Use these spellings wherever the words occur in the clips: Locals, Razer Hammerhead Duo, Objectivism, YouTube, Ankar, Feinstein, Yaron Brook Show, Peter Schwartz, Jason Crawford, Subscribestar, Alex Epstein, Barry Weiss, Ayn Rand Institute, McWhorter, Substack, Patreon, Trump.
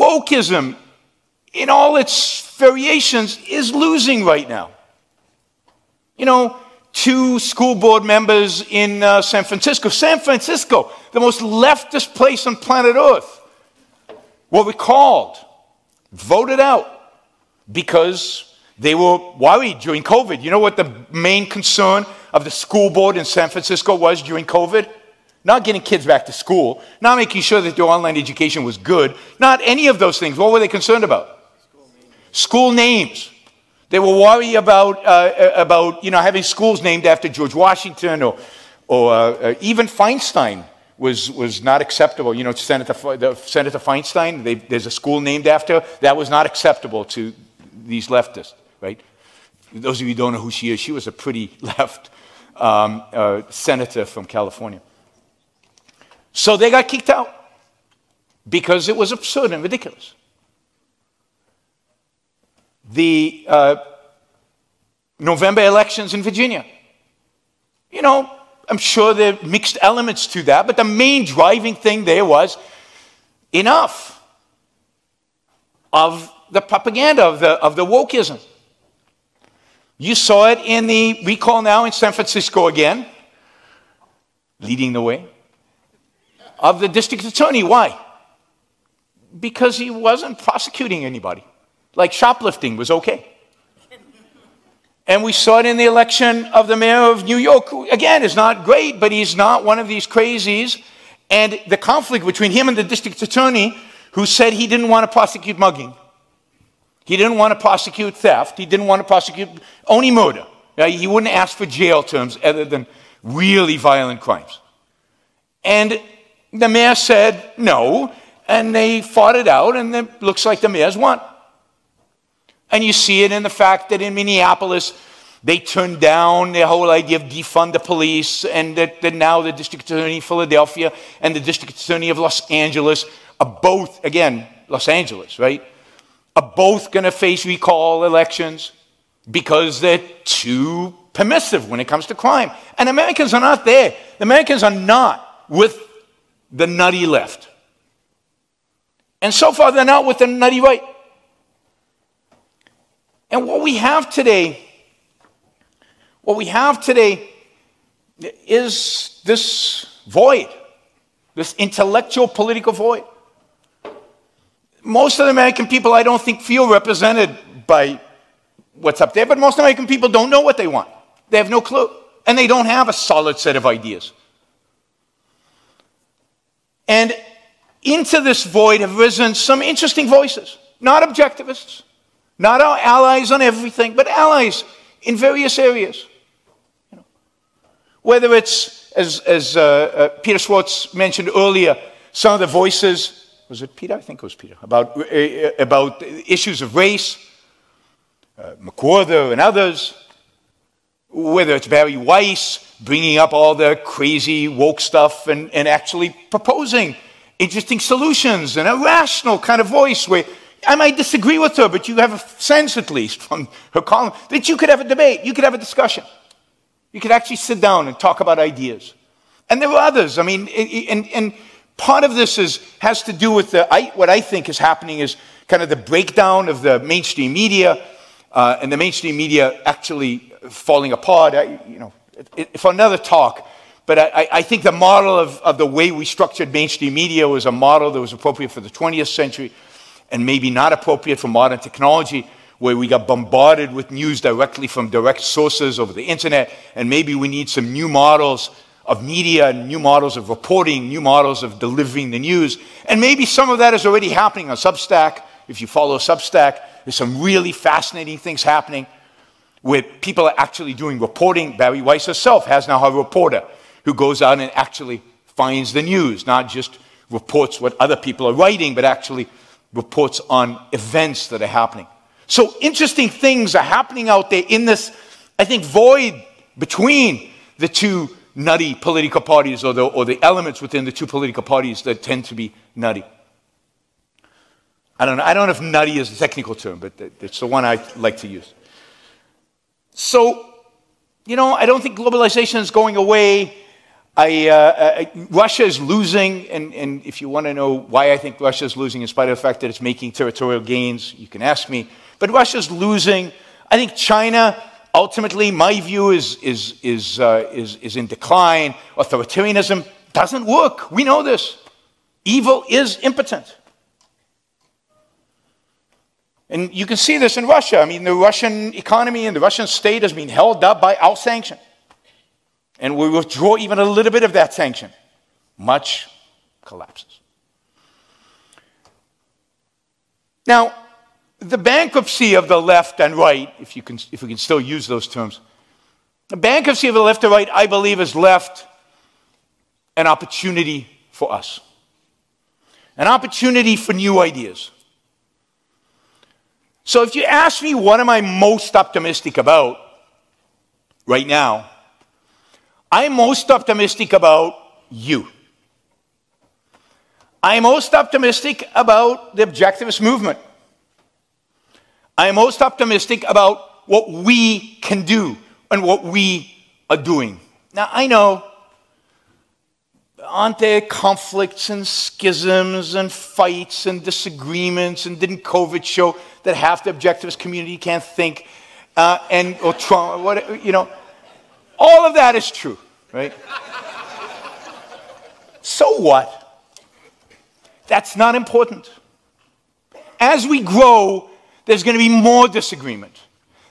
Wokeism, in all its variations, is losing right now. You know, two school board members in San Francisco. San Francisco, the most leftist place on planet Earth, were recalled, voted out, because they were worried during COVID. You know what the main concern of the school board in San Francisco was during COVID? Not getting kids back to school, not making sure that their online education was good, not any of those things. What were they concerned about? School names. They were worried about having schools named after George Washington, or even Feinstein was not acceptable. You know, Senator Feinstein. There's a school named after that was not acceptable to these leftists. Right? Those of you who don't know who she is, she was a pretty left senator from California. So they got kicked out because it was absurd and ridiculous. The November elections in Virginia. You know, I'm sure there are mixed elements to that, but the main driving thing there was enough of the propaganda of the wokeism. You saw it in the recall now in San Francisco again, leading the way, of the district attorney. Why? Because he wasn't prosecuting anybody. Like shoplifting was okay. And we saw it in the election of the mayor of New York, who, again, is not great, but he's not one of these crazies. And the conflict between him and the district attorney, who said he didn't want to prosecute mugging. He didn't want to prosecute theft. He didn't want to prosecute only murder. He wouldn't ask for jail terms other than really violent crimes. And the mayor said no, and they fought it out, and it looks like the mayor's won. And you see it in the fact that in Minneapolis, they turned down the whole idea of defund the police, and that now the district attorney of Philadelphia and the district attorney of Los Angeles are both, again, Los Angeles, right, are both going to face recall elections because they're too permissive when it comes to crime. And Americans are not there. The Americans are not with the nutty left. And so far, they're not with the nutty right. And what we have today is this void, this intellectual political void. Most of the American people, I don't think, feel represented by what's up there, but most American people don't know what they want. They have no clue, and they don't have a solid set of ideas. And into this void have risen some interesting voices, not objectivists, not our allies on everything, but allies in various areas. You know, whether it's, as Peter Schwartz mentioned earlier, some of the voices, was it Peter? I think it was Peter, about issues of race, McWhorter and others, whether it's Barry Weiss, bringing up all the crazy woke stuff and actually proposing interesting solutions and a rational kind of voice where I might disagree with her, but you have a sense, at least, from her column, that you could have a debate, you could have a discussion. You could actually sit down and talk about ideas. And there were others. I mean, and part of this has to do with what I think is happening is kind of the breakdown of the mainstream media, and the mainstream media actually falling apart. For another talk, but I think the model of the way we structured mainstream media was a model that was appropriate for the 20th century, and maybe not appropriate for modern technology, where we got bombarded with news directly from direct sources over the internet, and maybe we need some new models of media, new models of reporting, new models of delivering the news, and maybe some of that is already happening on Substack. If you follow Substack, there's some really fascinating things happening where people are actually doing reporting. Barry Weiss herself has now a reporter who goes out and actually finds the news, not just reports what other people are writing, but actually reports on events that are happening. So interesting things are happening out there in this, I think, void between the two nutty political parties, or the elements within the two political parties that tend to be nutty. I don't know if nutty is the technical term, but it's the one I like to use. So, you know, I don't think globalization is going away. Russia is losing, and if you want to know why I think Russia is losing, in spite of the fact that it's making territorial gains, you can ask me. But Russia's losing. I think China, ultimately, my view is in decline. Authoritarianism doesn't work. We know this. Evil is impotent. And you can see this in Russia. I mean, the Russian economy and the Russian state has been held up by our sanction. And we withdraw even a little bit of that sanction, much collapses. Now, the bankruptcy of the left and right, if we can still use those terms, the bankruptcy of the left and right, I believe, has left an opportunity for us. An opportunity for new ideas. So if you ask me what am I most optimistic about right now, I'm most optimistic about you. I'm most optimistic about the Objectivist movement. I'm most optimistic about what we can do and what we are doing. Now, I know, aren't there conflicts and schisms and fights and disagreements, and didn't COVID show that half the Objectivist community can't think, or Trump, what, you know. All of that is true, right? So what? That's not important. As we grow, there's going to be more disagreement.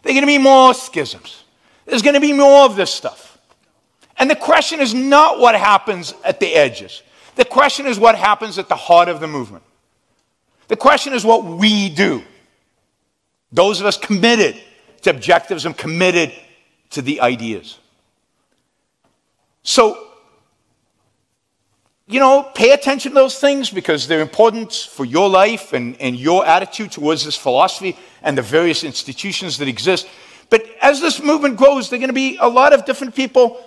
There's going to be more schisms. There's going to be more of this stuff. And the question is not what happens at the edges. The question is what happens at the heart of the movement. The question is what we do. Those of us committed to objectives and committed to the ideas. So, you know, pay attention to those things because they're important for your life and your attitude towards this philosophy and the various institutions that exist. But as this movement grows, there are going to be a lot of different people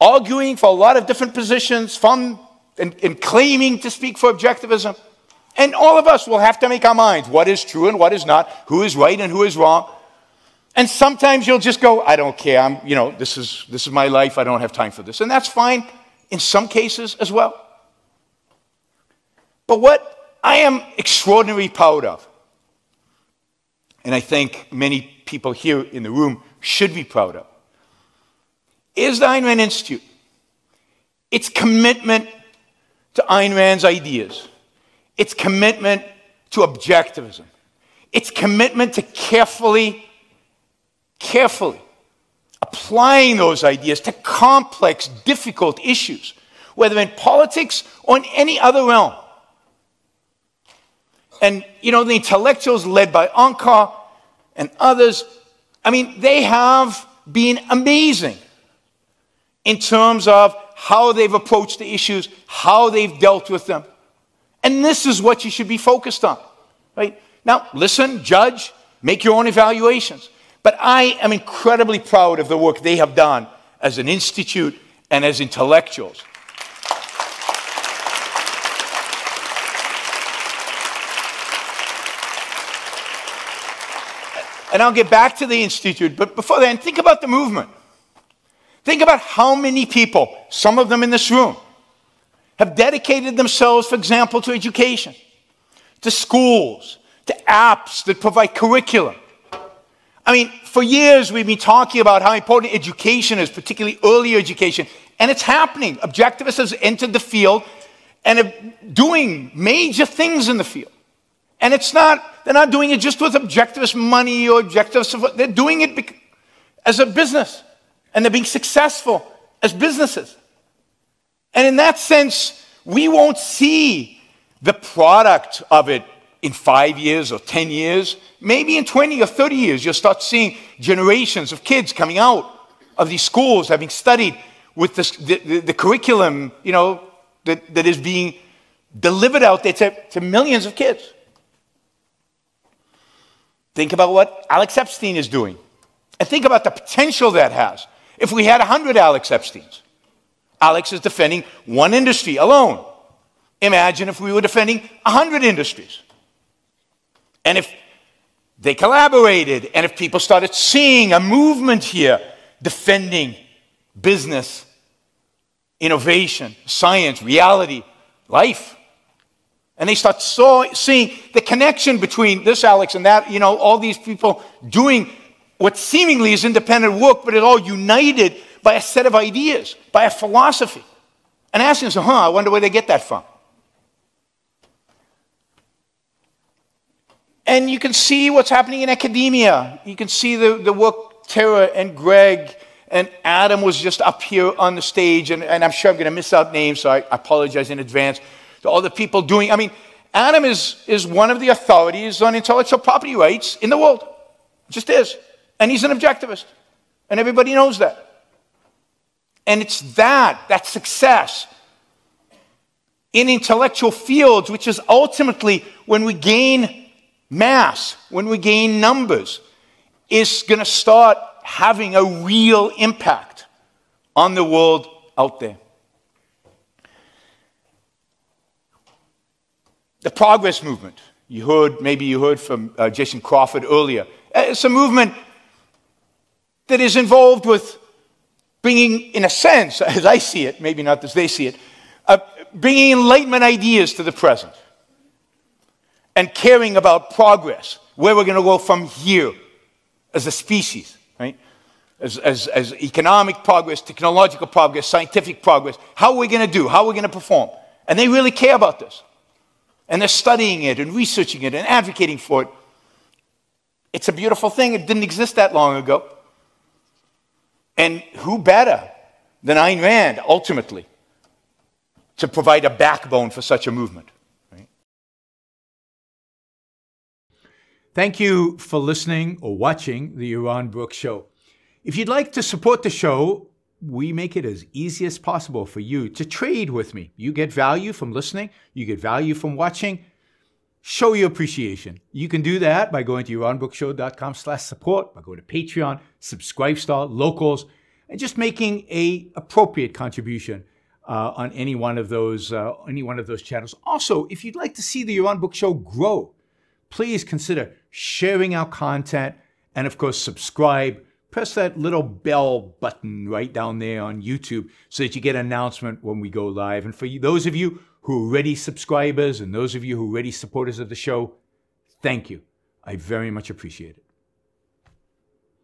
arguing for a lot of different positions from and claiming to speak for objectivism. And all of us will have to make our minds what is true and what is not, who is right and who is wrong. And sometimes you'll just go, I don't care, I'm, you know, this is my life, I don't have time for this. And that's fine in some cases as well. But what I am extraordinarily proud of, and I think many people here in the room should be proud of, is the Ayn Rand Institute. Its commitment to Ayn Rand's ideas, its commitment to objectivism, its commitment to carefully applying those ideas to complex, difficult issues, whether in politics or in any other realm. And, you know, the intellectuals led by Ankar and others, I mean, they have been amazing in terms of how they've approached the issues, how they've dealt with them. And this is what you should be focused on, right? Now, listen, judge, make your own evaluations. But I am incredibly proud of the work they have done as an institute and as intellectuals. And I'll get back to the institute, but before then, think about the movement. Think about how many people, some of them in this room, have dedicated themselves, for example, to education, to schools, to apps that provide curriculum. I mean, for years we've been talking about how important education is, particularly early education, and it's happening. Objectivists have entered the field and are doing major things in the field. And it's not, they're not doing it just with objectivist money or objectivist, they're doing it as a business, and they're being successful as businesses. And in that sense, we won't see the product of it in 5 years or 10 years, maybe in 20 or 30 years, you'll start seeing generations of kids coming out of these schools, having studied with the curriculum, you know, that is being delivered out there to millions of kids. Think about what Alex Epstein is doing. And think about the potential that has. If we had 100 Alex Epsteins, Alex is defending one industry alone. Imagine if we were defending 100 industries. And if they collaborated, and if people started seeing a movement here defending business innovation, science, reality, life. And they start seeing the connection between this Alex and that, you know, all these people doing what seemingly is independent work, but it's all united by a set of ideas, by a philosophy. And asking themselves, huh, I wonder where they get that from. And you can see what's happening in academia. You can see the work Tara and Greg and Adam was just up here on the stage, and I'm sure I'm going to miss out names, so I apologize in advance to all the people doing. I mean, Adam is one of the authorities on intellectual property rights in the world. Just is. And he's an objectivist. And everybody knows that. And it's that success in intellectual fields, which is ultimately when we gain mass, when we gain numbers, is going to start having a real impact on the world out there. The progress movement, you heard, maybe you heard from Jason Crawford earlier. It's a movement that is involved with bringing, in a sense, as I see it, maybe not as they see it, bringing Enlightenment ideas to the present. And caring about progress, where we're going to go from here as a species, right? As economic progress, technological progress, scientific progress, how we're going to do, how we're going to perform. And they really care about this. And they're studying it and researching it and advocating for it. It's a beautiful thing. It didn't exist that long ago. And who better than Ayn Rand, ultimately, to provide a backbone for such a movement? Thank you for listening or watching The Yaron Brook Show. If you'd like to support the show, we make it as easy as possible for you to trade with me. You get value from listening. You get value from watching. Show your appreciation. You can do that by going to YaronBrookShow.com/support, by going to Patreon, Subscribestar, Locals, and just making an appropriate contribution on any one of those channels. Also, if you'd like to see The Yaron Brook Show grow, please consider sharing our content and, of course, subscribe. Press that little bell button right down there on YouTube so that you get an announcement when we go live. And for you, those of you who are already subscribers and those of you who are already supporters of the show, thank you. I very much appreciate it.